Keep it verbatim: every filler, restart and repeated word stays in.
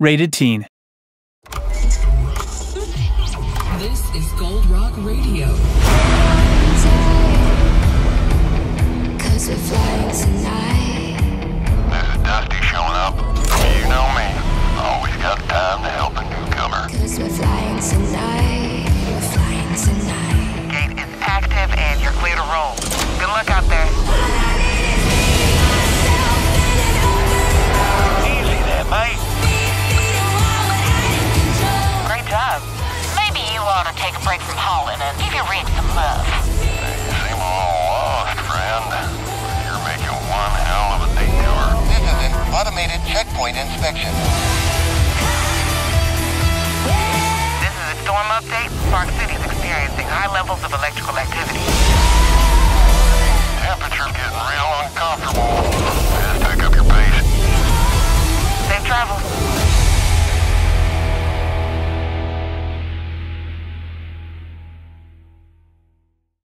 Rated Teen. This is Gold Rock Radio. Cause we're flying tonight. This is Dusty showing up. You know me. Always got time to help a newcomer. Cause we're flying tonight. We're flying tonight. Gate is active and you're clear to roll. Good luck out there. Easy there, mate. Great job. You ought to take a break from hauling and give your rig some love. You seem a little lost, friend. You're making one hell of a detour. This is an automated checkpoint inspection. This is a storm update. Park City's experiencing high levels of electrical activity. Temperature's getting real uncomfortable. Just pick up your pace. Safe travels.